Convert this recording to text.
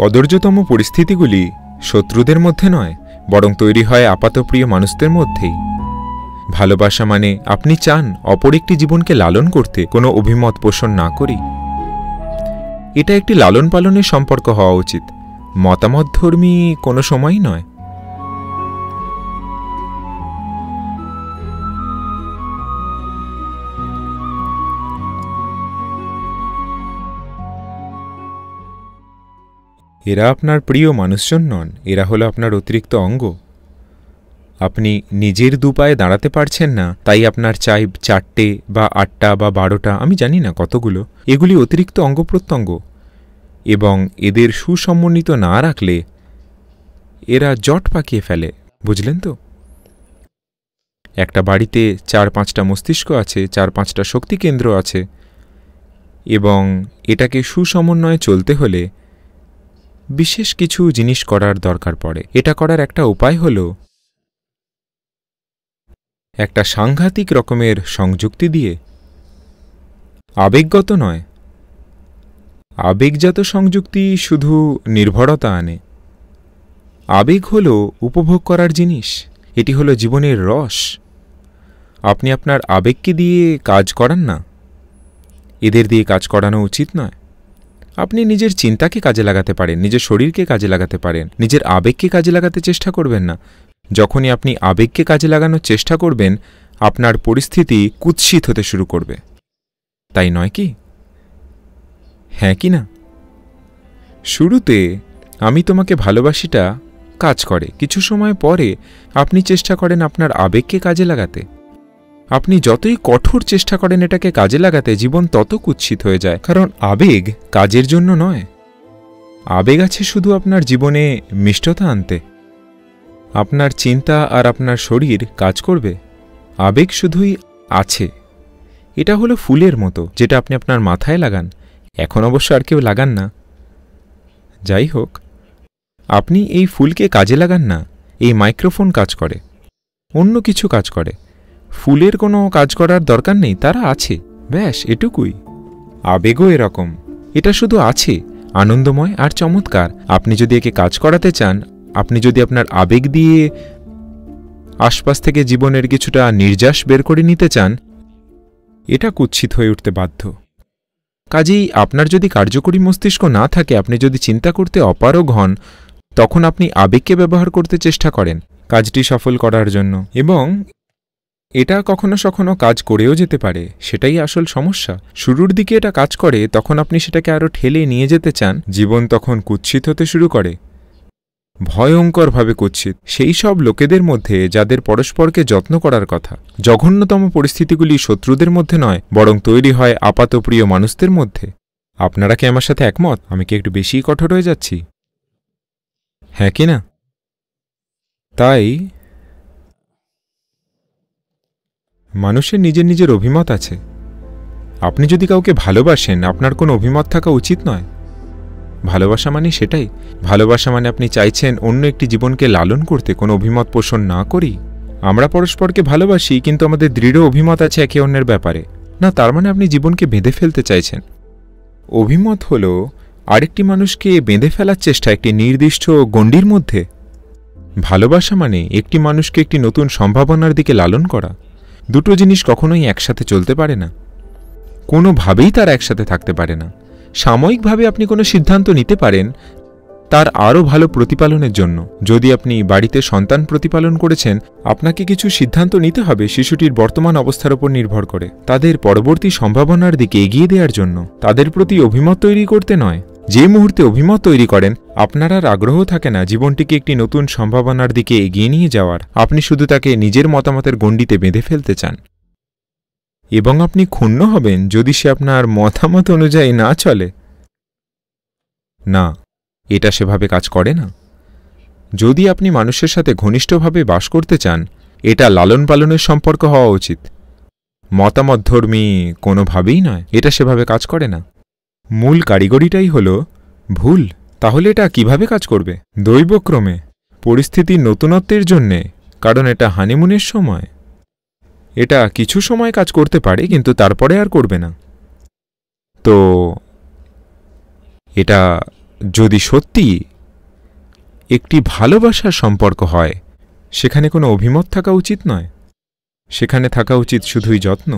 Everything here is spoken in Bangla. कदर्यतम परिस्थितिगुली शत्रुदेर मध्य नय बरং তৈরি হয় আপাতপ্রিয় মানুষদের মধ্যেই। ভালোবাসা মানে আপনি চান অপর একটি জীবনকে লালন করতে কোনো অভিমত পোষণ না করি। এটা একটি লালন পালনের সম্পর্ক হওয়া উচিত, মতামত ধর্মী কোনো সময়ই নয়। এরা আপনার প্রিয় মানুষজন নন, এরা হলো আপনার অতিরিক্ত অঙ্গ। আপনি নিজের দুপায়ে দাঁড়াতে পারছেন না, তাই আপনার চাই 4টে বা 8টা বা 12টা, আমি জানি না কতগুলো, এগুলি অতিরিক্ত অঙ্গ প্রত্যঙ্গ, এবং এদের সুসমন্বিত না রাখলে এরা জট পাকিয়ে ফেলে, বুঝলেন তো? একটা বাড়িতে 4-5টা মস্তিষ্ক আছে, 4-5টা শক্তিকেন্দ্র আছে, এবং এটাকে সুসমন্বয়ে চলতে হলে বিশেষ কিছু জিনিস করার দরকার পড়ে। এটা করার একটা উপায় হল একটা সাংঘাতিক রকমের সংযুক্তি দিয়ে, আবেগগত নয়। আবেগজাত সংযুক্তি শুধু নির্ভরতা আনে। আবেগ হল উপভোগ করার জিনিস, এটি হলো জীবনের রস। আপনি আপনার আবেগকে দিয়ে কাজ করান না, এদের দিয়ে কাজ করানো উচিত নয়। আপনি নিজের চিন্তাকে কাজে লাগাতে পারেন, নিজের শরীরকে কাজে লাগাতে পারেন, নিজের আবেগকে কাজে লাগাতে চেষ্টা করবেন না। যখনই আপনি আবেগকে কাজে লাগানোর চেষ্টা করবেন, আপনার পরিস্থিতি কুৎসিত হতে শুরু করবে, তাই নয় কি? হ্যাঁ কি না? শুরুতে আমি তোমাকে ভালোবাসিটা কাজ করে, কিছু সময় পরে আপনি চেষ্টা করেন আপনার আবেগকে কাজে লাগাতে। আপনি যতই কঠোর চেষ্টা করেন এটাকে কাজে লাগাতে, জীবন তত কুৎসিত হয়ে যায়, কারণ আবেগ কাজের জন্য নয়। আবেগ আছে শুধু আপনার জীবনে মিষ্টতা আনতে। আপনার চিন্তা আর আপনার শরীর কাজ করবে, আবেগ শুধুই আছে। এটা হলো ফুলের মতো, যেটা আপনি আপনার মাথায় লাগান, এখন অবশ্য আর কেউ লাগান না। যাই হোক, আপনি এই ফুলকে কাজে লাগান না, এই মাইক্রোফোন কাজ করে, অন্য কিছু কাজ করে, ফুলের কোনো কাজ করার দরকার নেই, তারা আছে, ব্যাস এটুকুই। আবেগও এরকম, এটা শুধু আছে, আনন্দময় আর চমৎকার। আপনি যদি একে কাজ করাতে চান, আপনি যদি আপনার আবেগ দিয়ে আশপাশ থেকে জীবনের কিছুটা নির্যাস বের করে নিতে চান, এটা কুৎসিত হয়ে উঠতে বাধ্য। কাজেই আপনার যদি কার্যকরী মস্তিষ্ক না থাকে, আপনি যদি চিন্তা করতে অপারগ হন, তখন আপনি আবেগকে ব্যবহার করতে চেষ্টা করেন কাজটি সফল করার জন্য, এবং এটা কখনো সখনো কাজ করেও যেতে পারে, সেটাই আসল সমস্যা। শুরুর দিকে এটা কাজ করে, তখন আপনি সেটাকে আরও ঠেলে নিয়ে যেতে চান, জীবন তখন কুৎসিত হতে শুরু করে, ভয়ঙ্করভাবে কুৎসিত। সেই সব লোকেদের মধ্যে যাদের পরস্পরকে যত্ন করার কথা। জঘন্যতম পরিস্থিতিগুলি শত্রুদের মধ্যে নয়, বরং তৈরি হয় আপাতপ্রিয় মানুষদের মধ্যে। আপনারা কি আমার সাথে একমত? আমি কি একটু বেশিই কঠোর হয়ে যাচ্ছি? হ্যাঁ কি না? তাই মানুষের নিজের নিজের অভিমত আছে। আপনি যদি কাউকে ভালোবাসেন, আপনার কোনো অভিমত থাকা উচিত নয়। ভালোবাসা মানে সেটাই। ভালোবাসা মানে আপনি চাইছেন অন্য একটি জীবনকে লালন করতে, কোনো অভিমত পোষণ না করি। আমরা পরস্পরকে ভালোবাসি, কিন্তু আমাদের দৃঢ় অভিমত আছে একে অন্যের ব্যাপারে। না, তার মানে আপনি জীবনকে বেঁধে ফেলতে চাইছেন। অভিমত হলো আরেকটি মানুষকে বেঁধে ফেলার চেষ্টা একটি নির্দিষ্ট গণ্ডির মধ্যে। ভালোবাসা মানে একটি মানুষকে একটি নতুন সম্ভাবনার দিকে লালন করা। দুটো জিনিস কখনোই একসাথে চলতে পারে না, কোনোভাবেই তার একসাথে থাকতে পারে না। সাময়িকভাবে আপনি কোনো সিদ্ধান্ত নিতে পারেন তার আরও ভালো প্রতিপালনের জন্য। যদি আপনি বাড়িতে সন্তান প্রতিপালন করেছেন, আপনাকে কিছু সিদ্ধান্ত নিতে হবে শিশুটির বর্তমান অবস্থার উপর নির্ভর করে, তাদের পরবর্তী সম্ভাবনার দিকে এগিয়ে দেওয়ার জন্য, তাদের প্রতি অভিমত তৈরি করতে নয়। যে মুহূর্তে অভিমত তৈরি করেন, আপনার আর আগ্রহ থাকে না জীবনটিকে একটি নতুন সম্ভাবনার দিকে এগিয়ে নিয়ে যাওয়ার, আপনি শুধু তাকে নিজের মতামতের গণ্ডিতে বেঁধে ফেলতে চান। এবং আপনি ক্ষুণ্ণ হবেন যদি সে আপনার মতামত অনুযায়ী না চলে। না, এটা সেভাবে কাজ করে না। যদি আপনি মানুষের সাথে ঘনিষ্ঠভাবে বাস করতে চান, এটা লালন পালনের সম্পর্ক হওয়া উচিত, মতামত ধর্মী কোনোভাবেই নয়। এটা সেভাবে কাজ করে না। মূল কারিগরিটাই হল ভুল। তাহলে এটা কিভাবে কাজ করবে? দৈবক্রমে, পরিস্থিতির নতুনত্বের জন্যে, কারণ এটা হানিমুনের সময়। এটা কিছু সময় কাজ করতে পারে, কিন্তু তারপরে আর করবে না। তো এটা যদি সত্যি একটি ভালোবাসার সম্পর্ক হয় সেখানে কোনো অভিমত থাকা উচিত নয়, সেখানে থাকা উচিত শুধুই যত্ন।